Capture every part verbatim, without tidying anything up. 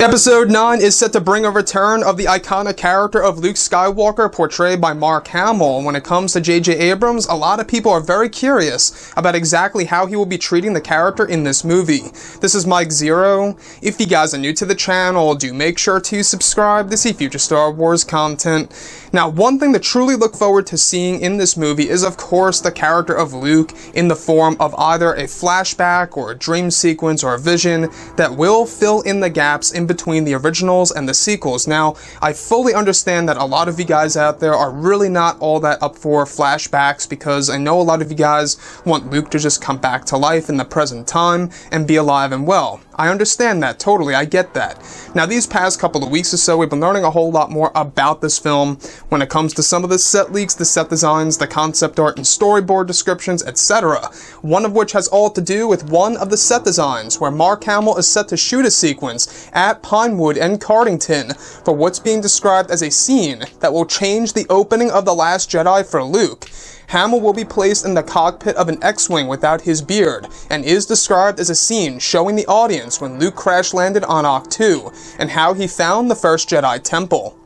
Episode nine is set to bring a return of the iconic character of Luke Skywalker, portrayed by Mark Hamill. When it comes to J J Abrams, a lot of people are very curious about exactly how he will be treating the character in this movie. This is Mike Zeroh. If you guys are new to the channel, do make sure to subscribe to see future Star Wars content. Now, one thing to truly look forward to seeing in this movie is, of course, the character of Luke in the form of either a flashback or a dream sequence or a vision that will fill in the gaps in between the originals and the sequels. Now, I fully understand that a lot of you guys out there are really not all that up for flashbacks, because I know a lot of you guys want Luke to just come back to life in the present time and be alive and well. I understand that totally, I get that. Now, these past couple of weeks or so, we've been learning a whole lot more about this film when it comes to some of the set leaks, the set designs, the concept art and storyboard descriptions, et cetera. One of which has all to do with one of the set designs, where Mark Hamill is set to shoot a sequence at Pinewood and Cardington for what's being described as a scene that will change the opening of The Last Jedi for Luke. Hamill will be placed in the cockpit of an X-Wing without his beard, and is described as a scene showing the audience when Luke crash-landed on Ahch-To, and how he found the first Jedi Temple.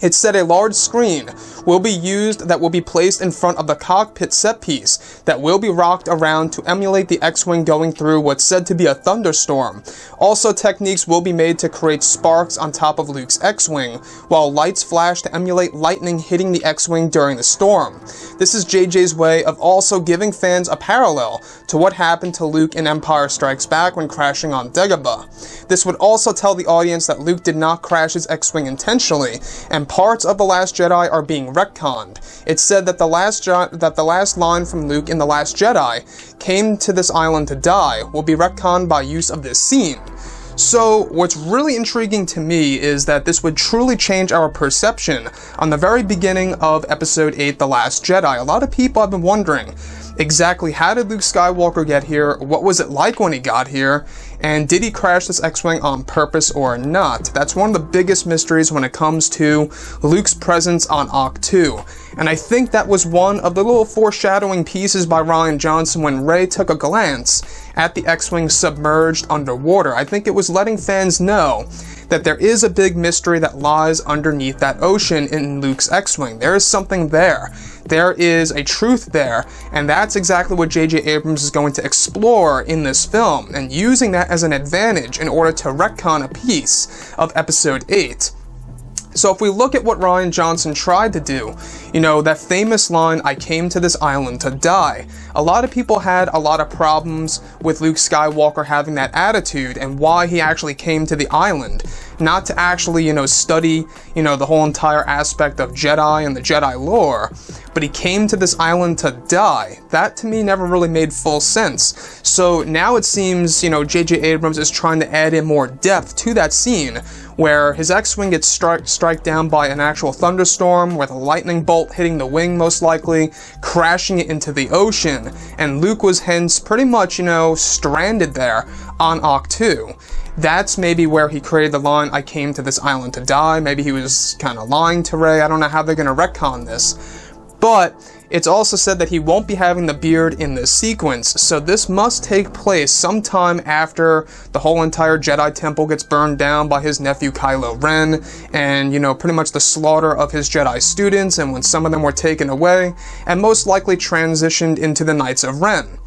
It said a large screen will be used that will be placed in front of the cockpit set piece that will be rocked around to emulate the X-Wing going through what's said to be a thunderstorm. Also, techniques will be made to create sparks on top of Luke's X-Wing, while lights flash to emulate lightning hitting the X-Wing during the storm. This is J J's way of also giving fans a parallel to what happened to Luke in Empire Strikes Back when crashing on Dagobah. This would also tell the audience that Luke did not crash his X-Wing intentionally, and parts of The Last Jedi are being retconned. It said that the last that the last line from Luke in The Last Jedi, "Came to this island to die," will be retconned by use of this scene. So, what's really intriguing to me is that this would truly change our perception on the very beginning of Episode eight, The Last Jedi. A lot of people have been wondering, exactly how did Luke Skywalker get here? What was it like when he got here? And did he crash this X-Wing on purpose or not? That's one of the biggest mysteries when it comes to Luke's presence on Ahch-To. And I think that was one of the little foreshadowing pieces by Rian Johnson when Rey took a glance at the X-Wing submerged underwater. I think it was letting fans know that there is a big mystery that lies underneath that ocean in Luke's X-Wing. There is something there. There is a truth there, and that's exactly what J J Abrams is going to explore in this film, and using that as an advantage in order to retcon a piece of Episode eight. So if we look at what Rian Johnson tried to do, you know, that famous line, "I came to this island to die," a lot of people had a lot of problems with Luke Skywalker having that attitude and why he actually came to the island. Not to actually, you know, study, you know, the whole entire aspect of Jedi and the Jedi lore, but he came to this island to die. That, to me, never really made full sense. So now it seems, you know, J J Abrams is trying to add in more depth to that scene where his X-Wing gets struck strike down by an actual thunderstorm with a lightning bolt hitting the wing, most likely, crashing it into the ocean, and Luke was hence pretty much, you know, stranded there on Ahch-To. That's maybe where he created the line, "I came to this island to die." Maybe he was kind of lying to Rey. I don't know how they're going to retcon this. But it's also said that he won't be having the beard in this sequence, so this must take place sometime after the whole entire Jedi Temple gets burned down by his nephew Kylo Ren, and, you know, pretty much the slaughter of his Jedi students, and when some of them were taken away, and most likely transitioned into the Knights of Ren.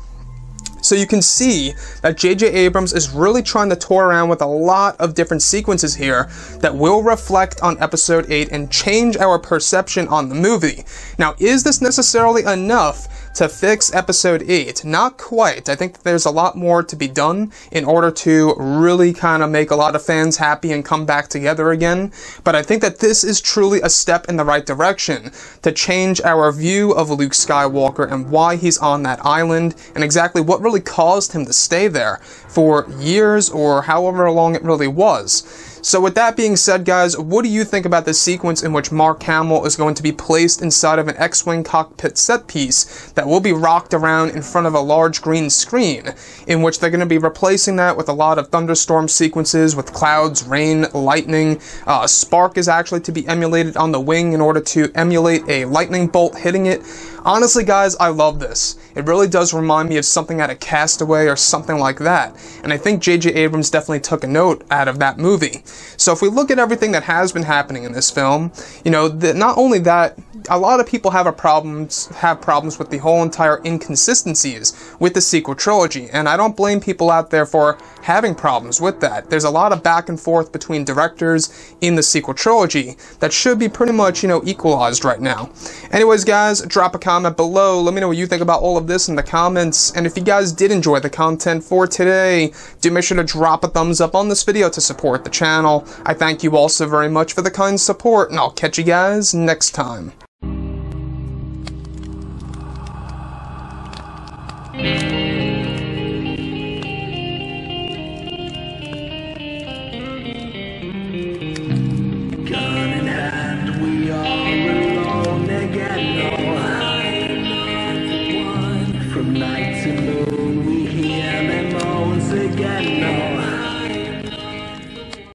So you can see that J J Abrams is really trying to toy around with a lot of different sequences here that will reflect on Episode eight and change our perception on the movie. Now, is this necessarily enough to fix Episode eight? Not quite. I think that there's a lot more to be done in order to really kind of make a lot of fans happy and come back together again. But I think that this is truly a step in the right direction to change our view of Luke Skywalker and why he's on that island, and exactly what really caused him to stay there for years or however long it really was. So with that being said, guys, what do you think about this sequence in which Mark Hamill is going to be placed inside of an X-Wing cockpit set piece that will be rocked around in front of a large green screen, in which they're going to be replacing that with a lot of thunderstorm sequences with clouds, rain, lightning. Uh, spark is actually to be emulated on the wing in order to emulate a lightning bolt hitting it. Honestly, guys, I love this. It really does remind me of something out of Castaway or something like that, and I think J J Abrams definitely took a note out of that movie. So if we look at everything that has been happening in this film, you know, the, not only that, a lot of people have a problems have problems with the whole entire inconsistencies with the sequel trilogy, and I don't blame people out there for having problems with that. There's a lot of back and forth between directors in the sequel trilogy that should be pretty much, you know, equalized right now. Anyways, guys, drop a comment below. Let me know what you think about all of this in the comments, and if you guys did enjoy the content for today, do make sure to drop a thumbs up on this video to support the channel. I thank you all so very much for the kind support, and I'll catch you guys next time. Nights and moon, we hear them moans again. No.